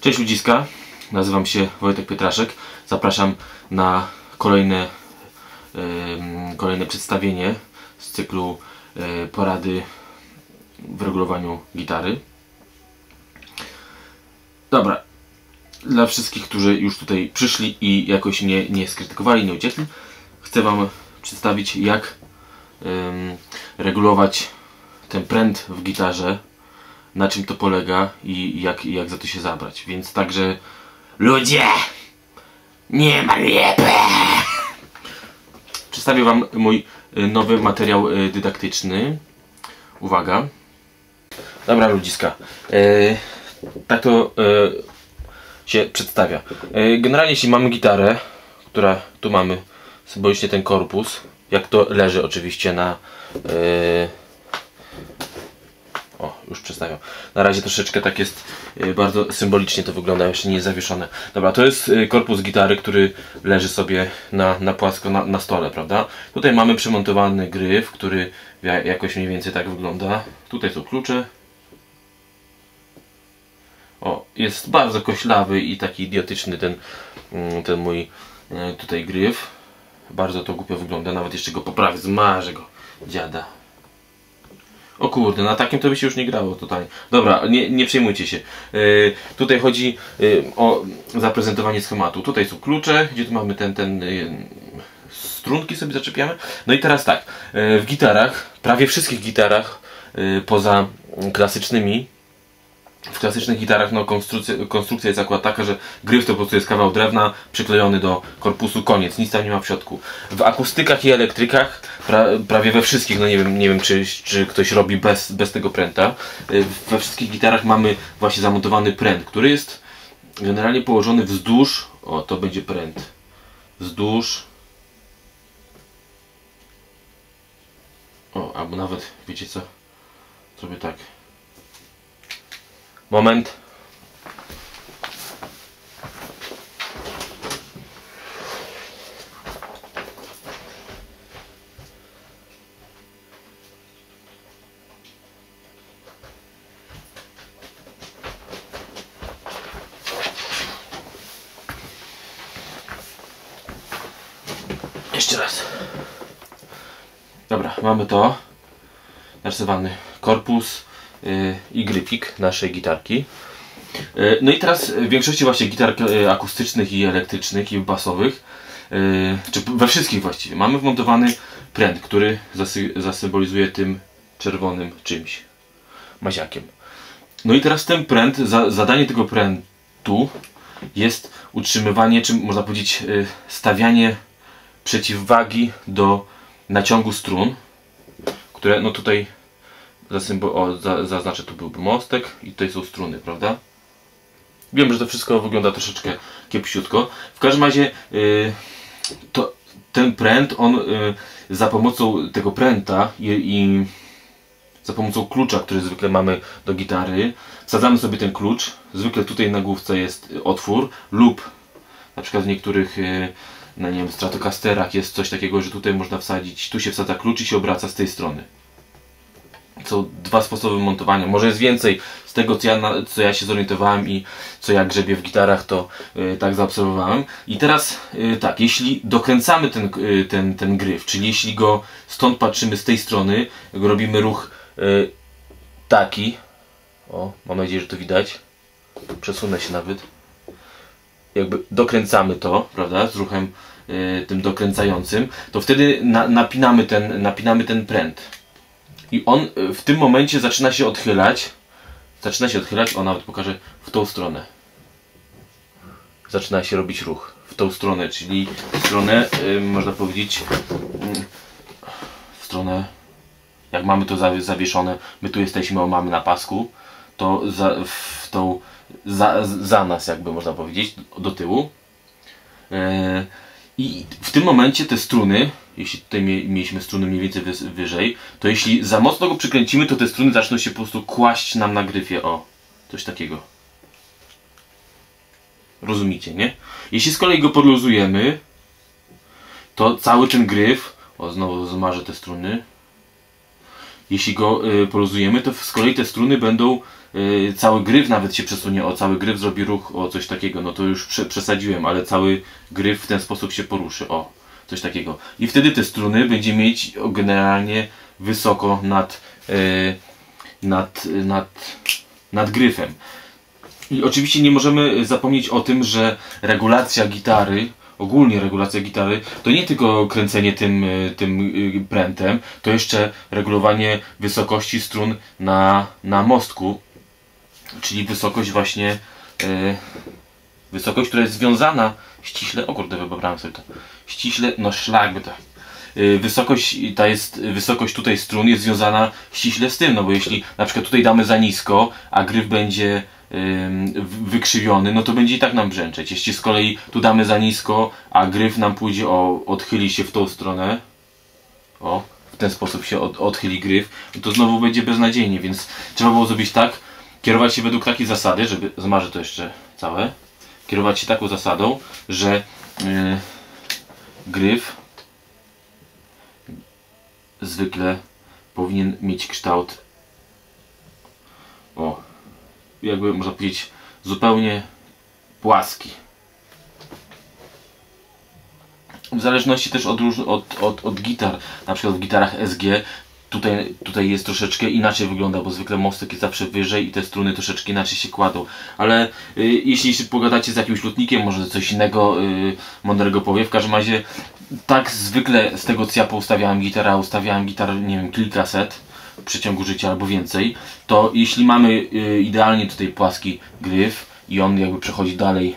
Cześć ludziska, nazywam się Wojciech Pietraszek. Zapraszam na kolejne przedstawienie z cyklu porady w regulowaniu gitary. Dobra, dla wszystkich, którzy już tutaj przyszli i jakoś nie skrytykowali, nie uciekli, chcę Wam przedstawić, jak regulować ten pręt w gitarze, na czym to polega i jak za to się zabrać. Więc także ludzie, nie ma lepiej. Przedstawię Wam mój nowy materiał dydaktyczny. Uwaga. Dobra ludziska, tak to się przedstawia. Generalnie jeśli mamy gitarę, która tu mamy symbolicznie ten korpus, jak to leży oczywiście na... O, już przedstawiam. Na razie troszeczkę tak jest, bardzo symbolicznie to wygląda, jeszcze nie jest zawieszone. Dobra, to jest korpus gitary, który leży sobie na płasko na stole, prawda? Tutaj mamy przymontowany gryf, który jakoś mniej więcej tak wygląda. Tutaj są klucze. O, jest bardzo koślawy i taki idiotyczny ten mój tutaj gryf. Bardzo to głupio wygląda, nawet jeszcze go poprawię, zmarzę go, dziada. O kurde, na takim to by się już nie grało totalnie. Dobra, nie przejmujcie się. Tutaj chodzi o zaprezentowanie schematu. Tutaj są klucze, gdzie tu mamy strunki sobie zaczepiamy. No i teraz tak, w gitarach, prawie wszystkich gitarach, poza klasycznymi, w klasycznych gitarach no, konstrukcja jest akurat taka, że gryf to po prostu jest kawał drewna przyklejony do korpusu, koniec, nic tam nie ma w środku. W akustykach i elektrykach, prawie we wszystkich, no nie wiem czy ktoś robi bez tego pręta, we wszystkich gitarach mamy właśnie zamontowany pręt, który jest generalnie położony wzdłuż, o to będzie pręt, wzdłuż, o albo nawet, wiecie co, zrobię tak. Moment. Jeszcze raz. Dobra, mamy to. Narysowany korpus i gryfik naszej gitarki. No i teraz w większości właśnie gitar akustycznych i elektrycznych i basowych, czy we wszystkich właściwie, mamy wmontowany pręt, który zasymbolizuje tym czerwonym czymś, maziakiem. No i teraz ten pręt, zadanie tego prętu jest utrzymywanie, czy można powiedzieć stawianie przeciwwagi do naciągu strun, które no tutaj zaznaczę, tu byłby mostek i tutaj są struny, prawda? Wiem, że to wszystko wygląda troszeczkę kiepsiutko. W każdym razie ten pręt, on za pomocą tego pręta i za pomocą klucza, który zwykle mamy do gitary, wsadzamy sobie ten klucz. Zwykle tutaj na główce jest otwór lub na przykład w niektórych nie wiem, Stratocasterach jest coś takiego, że tutaj można wsadzić, tu się wsadza klucz i się obraca z tej strony. Są dwa sposoby montowania, może jest więcej. Z tego co ja się zorientowałem i co ja grzebię w gitarach, to tak zaobserwowałem. I teraz tak, jeśli dokręcamy ten gryf, czyli jeśli go stąd patrzymy z tej strony, robimy ruch taki, o, mam nadzieję, że to widać, przesunę się nawet, jakby dokręcamy to, prawda, z ruchem tym dokręcającym, to wtedy napinamy ten pręt. I on w tym momencie zaczyna się odchylać, o nawet pokażę, w tą stronę. Zaczyna się robić ruch w tą stronę, czyli w stronę, można powiedzieć, w stronę, jak mamy to zawieszone, my tu jesteśmy, o, mamy na pasku, to za nas jakby można powiedzieć, do tyłu. I w tym momencie te struny, jeśli tutaj mieliśmy struny mniej więcej wyżej, to jeśli za mocno go przykręcimy, to te struny zaczną się po prostu kłaść nam na gryfie. O, coś takiego. Rozumiecie, nie? Jeśli z kolei go podluzujemy, to cały ten gryf... O, znowu zmarzę te struny. Jeśli go poluzujemy, to z kolei te struny będą cały gryf nawet się przesunie, o cały gryf zrobi ruch, o coś takiego, no to już przesadziłem, ale cały gryf w ten sposób się poruszy, o coś takiego. I wtedy te struny będzie mieć generalnie wysoko nad gryfem. I oczywiście nie możemy zapomnieć o tym, że regulacja gitary, ogólnie regulacja gitary, to nie tylko kręcenie tym prętem, to jeszcze regulowanie wysokości strun na mostku, czyli wysokość właśnie, wysokość, która jest związana ściśle, o kurde, wybrałem sobie to, ściśle, no szlak by to. Wysokość ta jest, wysokość tutaj strun jest związana ściśle z tym, no bo jeśli na przykład tutaj damy za nisko, a gryf będzie wykrzywiony, no to będzie i tak nam brzęczeć. Jeśli z kolei tu damy za nisko, a gryf nam pójdzie, o, odchyli się w tą stronę, o, w ten sposób się odchyli gryf, to znowu będzie beznadziejnie, więc trzeba było zrobić tak, kierować się według takiej zasady, żeby, zmarzę to jeszcze całe, kierować się taką zasadą, że gryf zwykle powinien mieć kształt, o, jakby można powiedzieć, zupełnie płaski. W zależności też od gitar, na przykład w gitarach SG tutaj jest troszeczkę inaczej wygląda, bo zwykle mostek jest zawsze wyżej i te struny troszeczkę inaczej się kładą. Ale jeśli się pogadacie z jakimś lutnikiem, może coś innego mądrego powie. W każdym razie tak zwykle z tego cjapu ustawiałem gitarę, nie wiem, kilkaset w przeciągu życia albo więcej, to jeśli mamy idealnie tutaj płaski gryf i on jakby przechodzi dalej,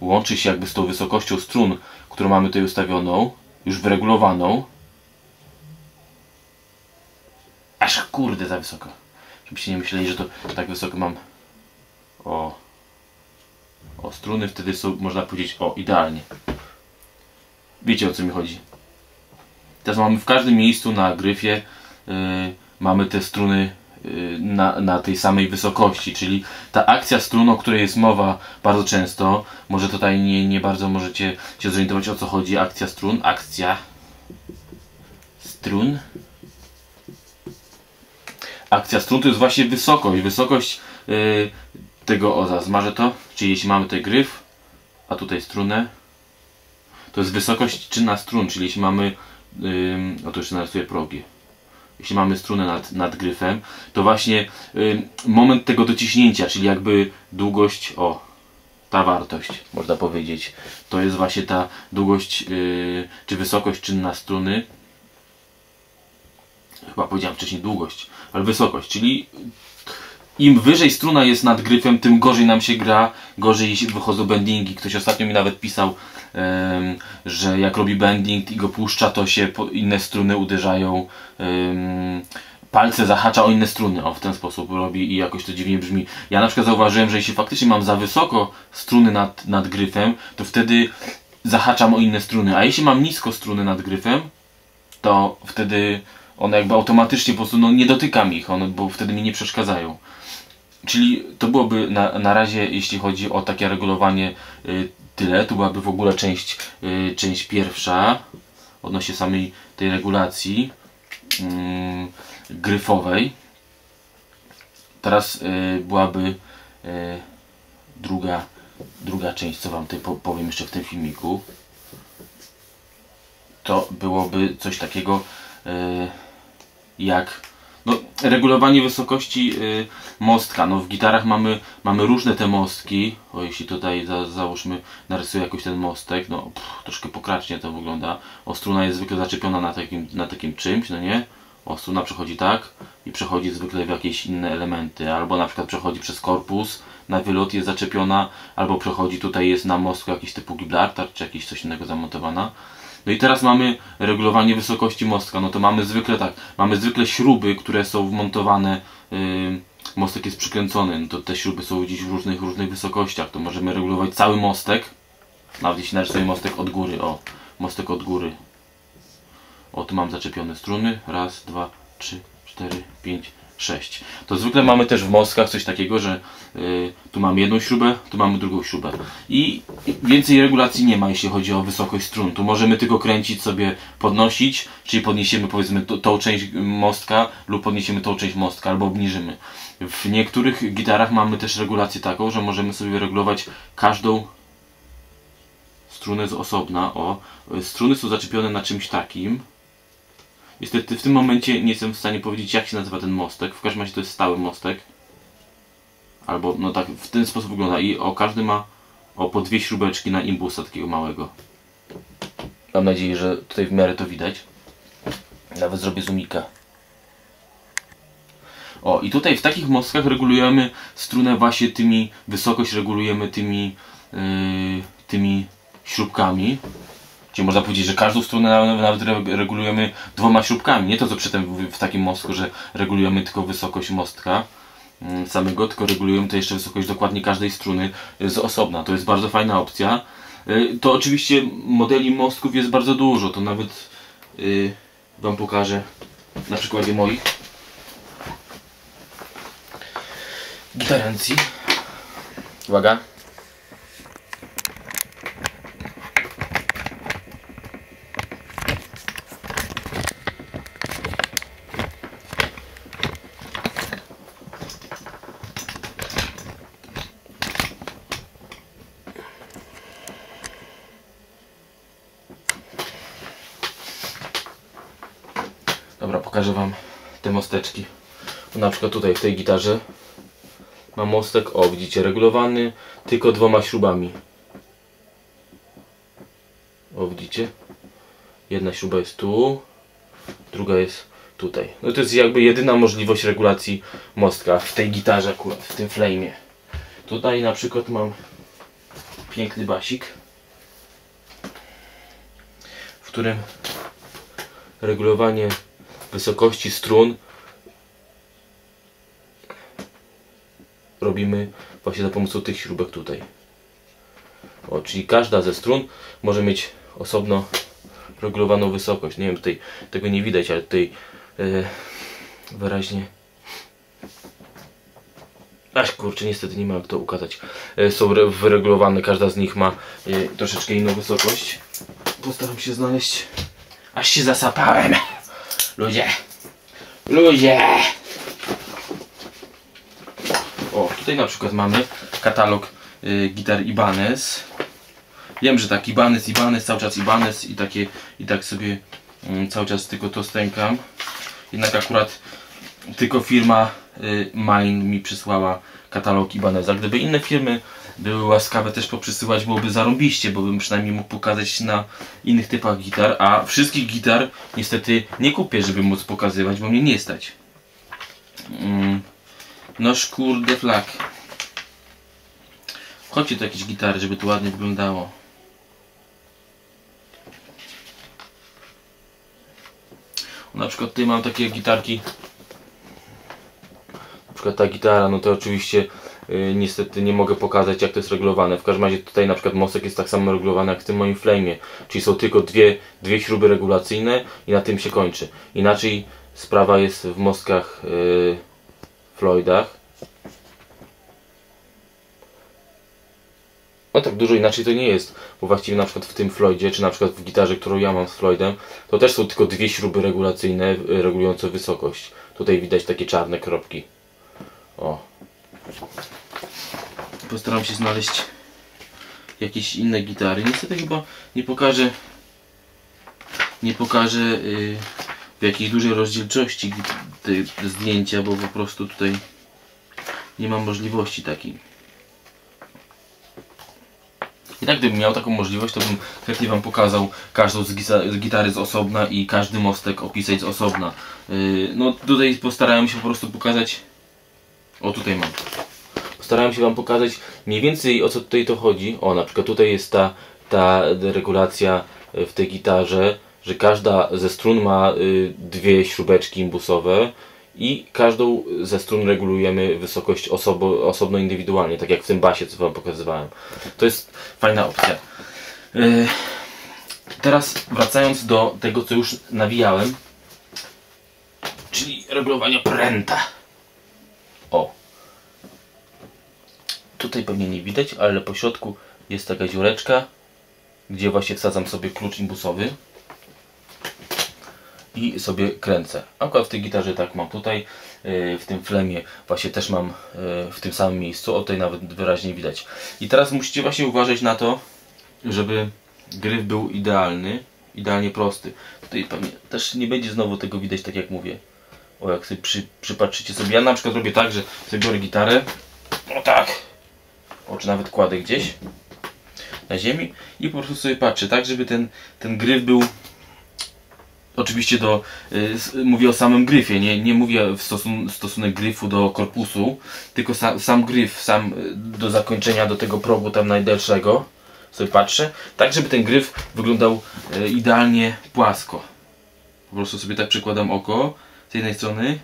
łączy się jakby z tą wysokością strun, którą mamy tutaj ustawioną, już wyregulowaną, aż kurde za wysoko, żebyście nie myśleli, że to tak wysoko mam, o struny wtedy są, można powiedzieć, o, idealnie, wiecie, o co mi chodzi. Teraz mamy w każdym miejscu na gryfie mamy te struny na tej samej wysokości, czyli ta akcja strun, o której jest mowa bardzo często, może tutaj nie bardzo możecie się zorientować, o co chodzi, akcja strun to jest właśnie wysokość tego, o, zmarzę to, czyli jeśli mamy tutaj gryf, a tutaj strunę, to jest wysokość czynna strun, czyli jeśli mamy, o, to jeszcze narysuję progi. Jeśli mamy strunę nad gryfem, to właśnie moment tego dociśnięcia, czyli jakby długość, o, ta wartość, można powiedzieć, to jest właśnie ta długość, czy wysokość czynna struny, chyba powiedziałem wcześniej długość, ale wysokość, czyli im wyżej struna jest nad gryfem, tym gorzej nam się gra, gorzej wychodzą bendingi. Ktoś ostatnio mi nawet pisał, że jak robi bending i go puszcza, to się inne struny uderzają, palce zahacza o inne struny, o, w ten sposób robi i jakoś to dziwnie brzmi. Ja na przykład zauważyłem, że jeśli faktycznie mam za wysoko struny nad gryfem, to wtedy zahaczam o inne struny, a jeśli mam nisko struny nad gryfem, to wtedy one jakby automatycznie po prostu, no, nie dotykam ich, one, bo wtedy mi nie przeszkadzają. Czyli to byłoby na razie, jeśli chodzi o takie regulowanie, tyle. To byłaby w ogóle część pierwsza odnośnie samej tej regulacji gryfowej. Teraz byłaby druga część, co wam tutaj powiem jeszcze w tym filmiku. To byłoby coś takiego jak, no, regulowanie wysokości mostka. No, w gitarach mamy różne te mostki. O, jeśli tutaj załóżmy, narysuję jakoś ten mostek, no, troszkę pokracznie to wygląda. O, struna jest zwykle zaczepiona na takim czymś, no nie? O, struna przechodzi tak i przechodzi zwykle w jakieś inne elementy. Albo na przykład przechodzi przez korpus, na wylot jest zaczepiona, albo przechodzi, tutaj jest na mostku jakiś typu Gibraltar, czy jakieś coś innego zamontowana. No i teraz mamy regulowanie wysokości mostka, no to mamy zwykle tak, mamy zwykle śruby, które są wmontowane, mostek jest przykręcony, no to te śruby są gdzieś w różnych wysokościach, to możemy regulować cały mostek, nawet jeśli narysuję mostek od góry, o, mostek od góry, o, tu mam zaczepione struny, raz, dwa, trzy, cztery, pięć, 6. To zwykle mamy też w mostkach coś takiego, że tu mamy jedną śrubę, tu mamy drugą śrubę. I więcej regulacji nie ma, jeśli chodzi o wysokość strun. Tu możemy tylko kręcić sobie, podnosić, czyli podniesiemy powiedzmy tą część mostka lub podniesiemy tą część mostka albo obniżymy. W niektórych gitarach mamy też regulację taką, że możemy sobie regulować każdą strunę z osobna. O, struny są zaczepione na czymś takim. Niestety w tym momencie nie jestem w stanie powiedzieć, jak się nazywa ten mostek. W każdym razie to jest stały mostek. Albo no tak, w ten sposób wygląda. I o, każdy ma po dwie śrubeczki na imbusa takiego małego. Mam nadzieję, że tutaj w miarę to widać. Nawet zrobię zoomika. O, i tutaj w takich mostkach regulujemy strunę właśnie tymi, wysokość regulujemy tymi śrubkami. Czyli można powiedzieć, że każdą strunę nawet regulujemy dwoma śrubkami. Nie to, co przedtem w takim mostku, że regulujemy tylko wysokość mostka samego, tylko regulujemy to jeszcze wysokość dokładnie każdej struny z osobna. To jest bardzo fajna opcja. To oczywiście modeli mostków jest bardzo dużo. To nawet wam pokażę na przykładzie moich gitarencji. Uwaga. Dobra, pokażę wam te mosteczki. Na przykład tutaj w tej gitarze mam mostek, o widzicie, regulowany tylko dwoma śrubami. O widzicie, jedna śruba jest tu, druga jest tutaj. No to jest jakby jedyna możliwość regulacji mostka w tej gitarze akurat, w tym flame'ie. Tutaj na przykład mam piękny basik, w którym regulowanie wysokości strun robimy właśnie za pomocą tych śrubek tutaj. O, czyli każda ze strun może mieć osobno regulowaną wysokość. Nie wiem, tutaj tego nie widać, ale tutaj wyraźnie... Aż kurczę, niestety nie ma jak to ukazać. Są wyregulowane, każda z nich ma troszeczkę inną wysokość. Postaram się znaleźć... Aż się zasapałem! Ludzie! Ludzie! O, tutaj na przykład mamy katalog gitar Ibanez. Wiem, że tak, Ibanez, cały czas Ibanez i takie, i tak sobie cały czas tylko to stękam. Jednak akurat tylko firma Mine mi przysłała katalog Ibaneza. Gdyby inne firmy były łaskawe też poprzysyłać, byłoby zarąbiście, bo bym przynajmniej mógł pokazać na innych typach gitar, a wszystkich gitar niestety nie kupię, żeby móc pokazywać, bo mnie nie stać. No kurde flak. Chodźcie do jakiejś gitary, żeby to ładnie wyglądało. Na przykład tutaj mam takie gitarki. Na przykład ta gitara, no to oczywiście niestety nie mogę pokazać, jak to jest regulowane. W każdym razie tutaj na przykład mostek jest tak samo regulowany jak w tym moim flame'ie. Czyli są tylko dwie śruby regulacyjne i na tym się kończy. Inaczej sprawa jest w mostkach Floydach. No tak dużo inaczej to nie jest, bo właściwie na przykład w tym Floydzie, czy na przykład w gitarze, którą ja mam z Floydem, to też są tylko dwie śruby regulacyjne regulujące wysokość. Tutaj widać takie czarne kropki. O. Postaram się znaleźć jakieś inne gitary. Niestety chyba nie pokażę w jakiejś dużej rozdzielczości zdjęcia, bo po prostu tutaj nie mam możliwości takiej. I tak gdybym miał taką możliwość, to bym chętnie wam pokazał każdą z gitary z osobna i każdy mostek opisać z osobna. No tutaj postarałem się po prostu pokazać. O, tutaj mam. Starałem się wam pokazać mniej więcej, o co tutaj to chodzi. O, na przykład tutaj jest ta regulacja w tej gitarze, że każda ze strun ma dwie śrubeczki imbusowe i każdą ze strun regulujemy wysokość osobno indywidualnie, tak jak w tym basie, co wam pokazywałem. To jest fajna opcja. Teraz wracając do tego, co już nawijałem, czyli regulowania pręta. O. Tutaj pewnie nie widać, ale po środku jest taka dziureczka, gdzie właśnie wsadzam sobie klucz imbusowy i sobie kręcę. Akurat w tej gitarze tak mam tutaj, w tym flemie właśnie też mam w tym samym miejscu, o tutaj nawet wyraźnie widać. I teraz musicie właśnie uważać na to, żeby gryf był idealny, idealnie prosty. Tutaj pewnie też nie będzie znowu tego widać, tak jak mówię. O, jak sobie przypatrzycie sobie, ja na przykład robię tak, że sobie biorę gitarę, o tak, o, czy nawet kładę gdzieś na ziemi i po prostu sobie patrzę, tak, żeby ten gryf był. Oczywiście mówię o samym gryfie, nie mówię stosunek gryfu do korpusu, tylko sam gryf, do zakończenia, do tego progu tam najdalszego sobie patrzę, tak żeby ten gryf wyglądał idealnie płasko. Po prostu sobie tak przykładam oko z jednej strony,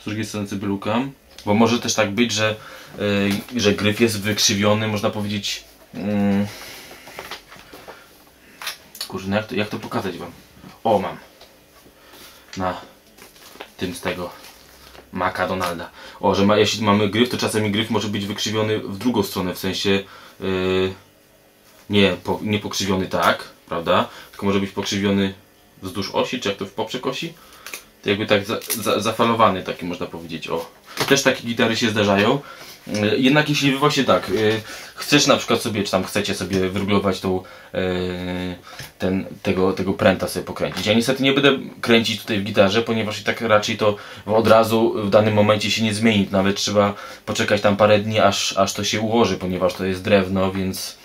z drugiej strony sobie lukam, bo może też tak być, że gryf jest wykrzywiony, można powiedzieć, kurczę, jak to pokazać wam? O, mam na tym z tego Maca Donalda. O, że jeśli mamy gryf, to czasami gryf może być wykrzywiony w drugą stronę, w sensie nie pokrzywiony tak, prawda? Tylko może być pokrzywiony wzdłuż osi, czy jak to w poprzek osi. To jakby tak zafalowany, taki można powiedzieć. O, też takie gitary się zdarzają. Jednak jeśli wy właśnie tak, chcesz na przykład sobie, czy tam chcecie sobie wyregulować tego pręta sobie pokręcić. Ja niestety nie będę kręcić tutaj w gitarze, ponieważ i tak raczej to od razu w danym momencie się nie zmieni. Nawet trzeba poczekać tam parę dni, aż to się ułoży, ponieważ to jest drewno, więc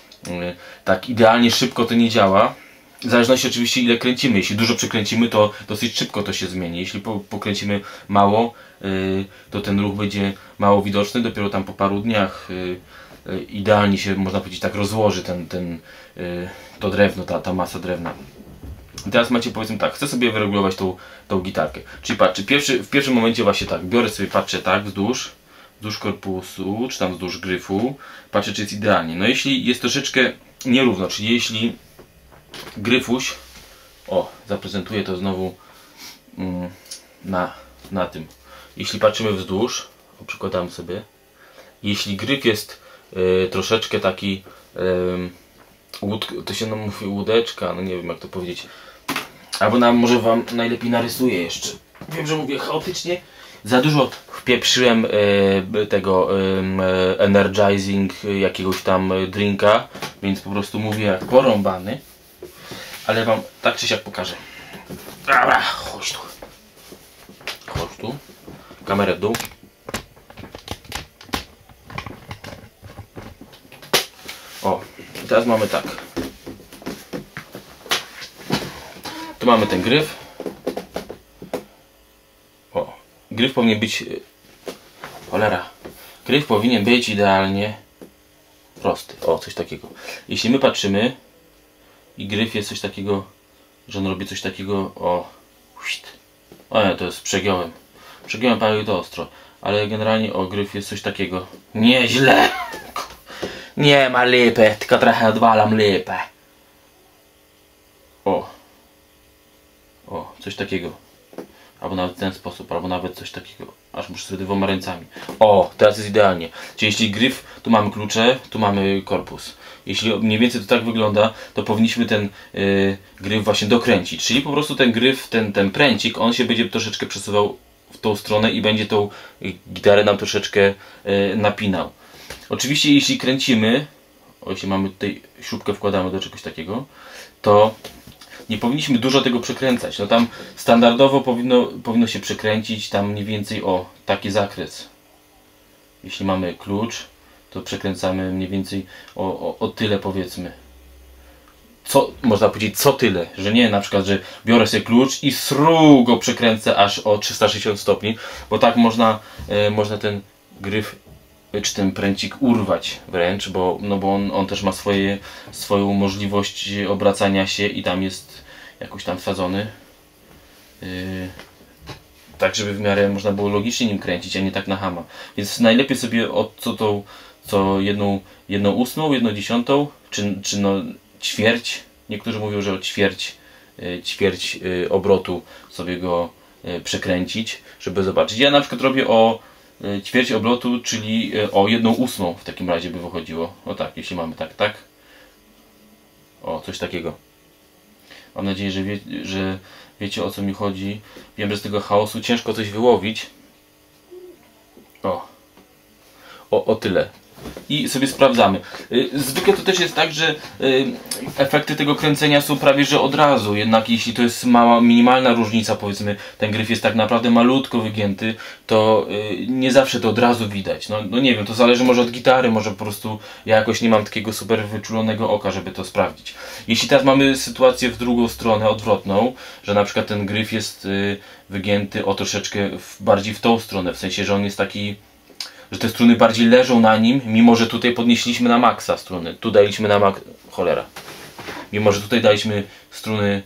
tak idealnie szybko to nie działa. W zależności oczywiście ile kręcimy. Jeśli dużo przekręcimy, to dosyć szybko to się zmieni. Jeśli pokręcimy mało, to ten ruch będzie mało widoczny. Dopiero tam po paru dniach idealnie się, można powiedzieć, tak rozłoży to drewno, ta masa drewna. I teraz macie, powiedzmy tak, chcę sobie wyregulować tą gitarkę. Czyli patrzę, w pierwszym momencie właśnie tak, biorę sobie, patrzę tak wzdłuż korpusu, czy tam wzdłuż gryfu, patrzę, czy jest idealnie. No jeśli jest troszeczkę nierówno, czyli jeśli gryfuś, o, zaprezentuję to znowu na tym. Jeśli patrzymy wzdłuż, przykładam sobie, jeśli gryf jest troszeczkę taki, to się nam mówi łódeczka, no nie wiem jak to powiedzieć, albo może wam najlepiej narysuję jeszcze. Wiem, że mówię chaotycznie, za dużo wpieprzyłem tego energizing jakiegoś tam drinka, więc po prostu mówię jak porąbany. Ale wam tak czy siak pokażę. Dobra, chodź tu. Chodź tu. Kamerę w dół. O, i teraz mamy tak. Tu mamy ten gryf. O, gryf powinien być... Cholera. Gryf powinien być idealnie prosty. O, coś takiego. Jeśli my patrzymy... I gryf jest coś takiego, że on robi coś takiego, o, nie, to jest przegiąłem. Przegiąłem prawie to ostro, ale generalnie, o, gryf jest coś takiego. Nieźle! Nie ma lipy, tylko trochę odwalam lipę. O. O, coś takiego. Albo nawet w ten sposób, albo nawet coś takiego. Aż muszę sobie dwoma ręcami. O, teraz jest idealnie. Czyli jeśli gryf, tu mamy klucze, tu mamy korpus. Jeśli mniej więcej to tak wygląda, to powinniśmy ten gryf właśnie dokręcić. Czyli po prostu ten gryf, ten pręcik, on się będzie troszeczkę przesuwał w tą stronę i będzie tą gitarę nam troszeczkę napinał. Oczywiście jeśli kręcimy, jeśli mamy tutaj śrubkę, wkładamy do czegoś takiego, to nie powinniśmy dużo tego przekręcać. No tam standardowo powinno się przekręcić tam mniej więcej o taki zakres. Jeśli mamy klucz, to przekręcamy mniej więcej o tyle, powiedzmy. Co, można powiedzieć, co tyle, że nie na przykład, że biorę sobie klucz i sru go przekręcę aż o 360 stopni, bo tak można ten gryf czy ten pręcik urwać wręcz, bo on też ma swoją możliwość obracania się i tam jest jakoś tam wsadzony. Tak, żeby w miarę można było logicznie nim kręcić, a nie tak na hama. Więc najlepiej sobie od co jedną ósmą, jedną dziesiątą, czy no ćwierć, niektórzy mówią, że o ćwierć obrotu sobie go przekręcić, żeby zobaczyć. Ja na przykład robię o ćwierć oblotu, czyli o 1/8 w takim razie by wychodziło. No tak, jeśli mamy tak. O, coś takiego. Mam nadzieję, że, wiecie o co mi chodzi. Wiem, że z tego chaosu ciężko coś wyłowić. O tyle. I sobie sprawdzamy. Zwykle to też jest tak, że efekty tego kręcenia są prawie że od razu. Jednak jeśli to jest mała, minimalna różnica, powiedzmy, ten gryf jest tak naprawdę malutko wygięty, to nie zawsze to od razu widać. No nie wiem, to zależy może od gitary, może po prostu ja jakoś nie mam takiego super wyczulonego oka, żeby to sprawdzić. Jeśli teraz mamy sytuację w drugą stronę, odwrotną, że na przykład ten gryf jest wygięty o troszeczkę bardziej w tą stronę, w sensie, że on jest taki, że te struny bardziej leżą na nim, mimo że tutaj podnieśliśmy na maksa struny. Tu daliśmy na maksa... Cholera. Mimo że tutaj daliśmy struny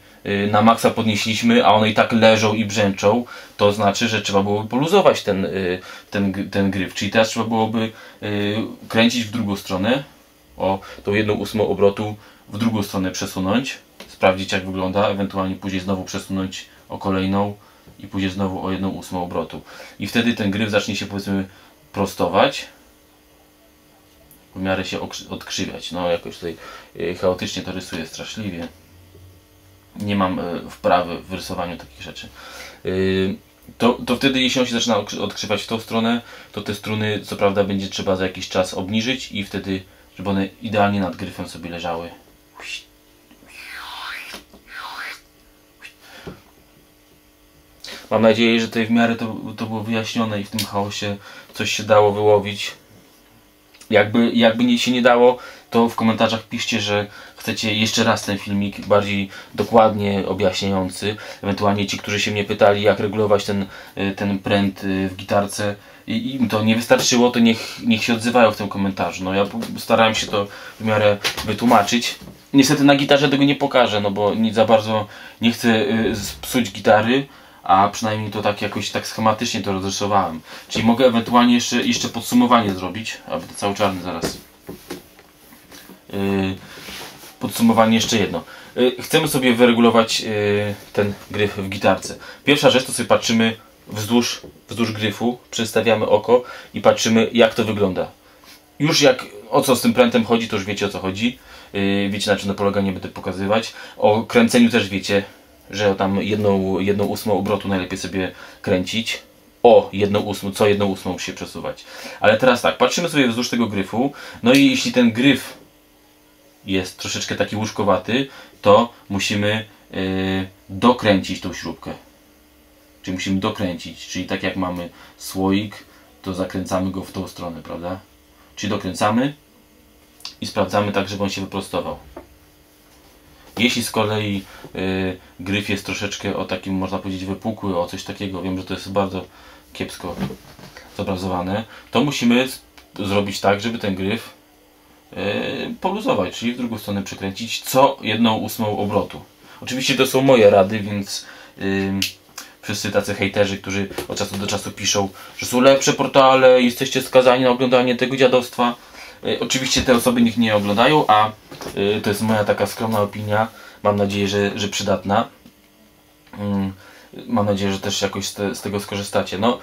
na maksa, podnieśliśmy, a one i tak leżą i brzęczą, to znaczy, że trzeba byłoby poluzować ten gryf. Czyli teraz trzeba byłoby kręcić w drugą stronę, o tą 1/8 obrotu w drugą stronę przesunąć, sprawdzić jak wygląda, ewentualnie później znowu przesunąć o kolejną i później znowu o 1/8 obrotu. I wtedy ten gryf zacznie się, powiedzmy, prostować, w miarę się odkrzywiać. No jakoś tutaj chaotycznie to rysuję, straszliwie. Nie mam wprawy w rysowaniu takich rzeczy. To wtedy, jeśli on się zaczyna odkrzywać w tą stronę, to te struny co prawda będzie trzeba za jakiś czas obniżyć i wtedy, żeby one idealnie nad gryfem sobie leżały. Mam nadzieję, że tutaj w miarę to było wyjaśnione i w tym chaosie coś się dało wyłowić. Jakby się nie dało, to w komentarzach piszcie, że chcecie jeszcze raz ten filmik bardziej dokładnie objaśniający. Ewentualnie ci, którzy się mnie pytali, jak regulować ten pręt w gitarce i im to nie wystarczyło, to niech się odzywają w tym komentarzu. No ja starałem się to w miarę wytłumaczyć. Niestety na gitarze tego nie pokażę, no bo za bardzo nie chcę psuć gitary. A przynajmniej to tak jakoś tak schematycznie to rozrysowałem. Czyli mogę ewentualnie jeszcze podsumowanie zrobić. A będę cały czarny zaraz. Podsumowanie jeszcze jedno. Chcemy sobie wyregulować ten gryf w gitarce. Pierwsza rzecz to sobie patrzymy wzdłuż gryfu. Przestawiamy oko i patrzymy jak to wygląda. Już jak o co z tym prętem chodzi, to już wiecie o co chodzi. Wiecie na czym to polega, nie będę pokazywać. O kręceniu też wiecie, że tam 1/8 obrotu najlepiej sobie kręcić, o 1/8, co 1/8 musi się przesuwać. Ale teraz tak, patrzymy sobie wzdłuż tego gryfu, no i jeśli ten gryf jest troszeczkę taki łóżkowaty, to musimy dokręcić tą śrubkę. Czyli musimy dokręcić, czyli tak jak mamy słoik, to zakręcamy go w tą stronę, prawda? Czyli dokręcamy i sprawdzamy tak, żeby on się wyprostował. Jeśli z kolei gryf jest troszeczkę o takim, można powiedzieć, wypukły, o coś takiego, wiem, że to jest bardzo kiepsko zobrazowane, to musimy zrobić tak, żeby ten gryf poluzować, czyli w drugą stronę przekręcić co 1/8 obrotu. Oczywiście to są moje rady, więc wszyscy tacy hejterzy, którzy od czasu do czasu piszą, że są lepsze portale, jesteście skazani na oglądanie tego dziadostwa. Oczywiście te osoby nikt nie oglądają, a to jest moja taka skromna opinia. Mam nadzieję, że przydatna. Mam nadzieję, że też jakoś z tego skorzystacie. No,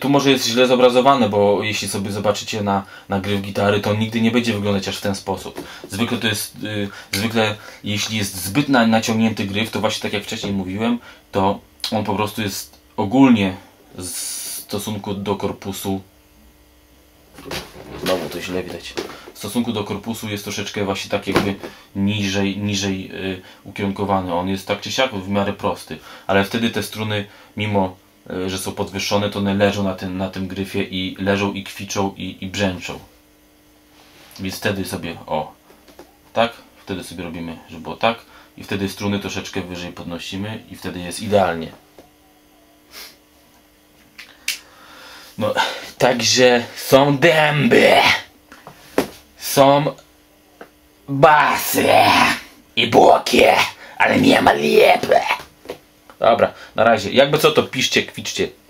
tu może jest źle zobrazowane, bo jeśli sobie zobaczycie na gryf gitary, to on nigdy nie będzie wyglądać aż w ten sposób. Zwykle to jest, jeśli jest zbyt naciągnięty gryf, to właśnie tak jak wcześniej mówiłem, to on po prostu jest ogólnie w stosunku do korpusu. Znowu to źle widać. W stosunku do korpusu jest troszeczkę właśnie tak jakby niżej ukierunkowany. On jest tak czy siak w miarę prosty. Ale wtedy te struny, mimo że są podwyższone, to one leżą na tym gryfie i leżą i kwiczą i brzęczą. Więc wtedy sobie tak, wtedy sobie robimy, żeby było tak. I wtedy struny troszeczkę wyżej podnosimy i wtedy jest idealnie. No, także są dęby, są basy i boki, ale nie ma lepiej. Dobra, na razie. Jakby co, to piszcie, kwiczcie.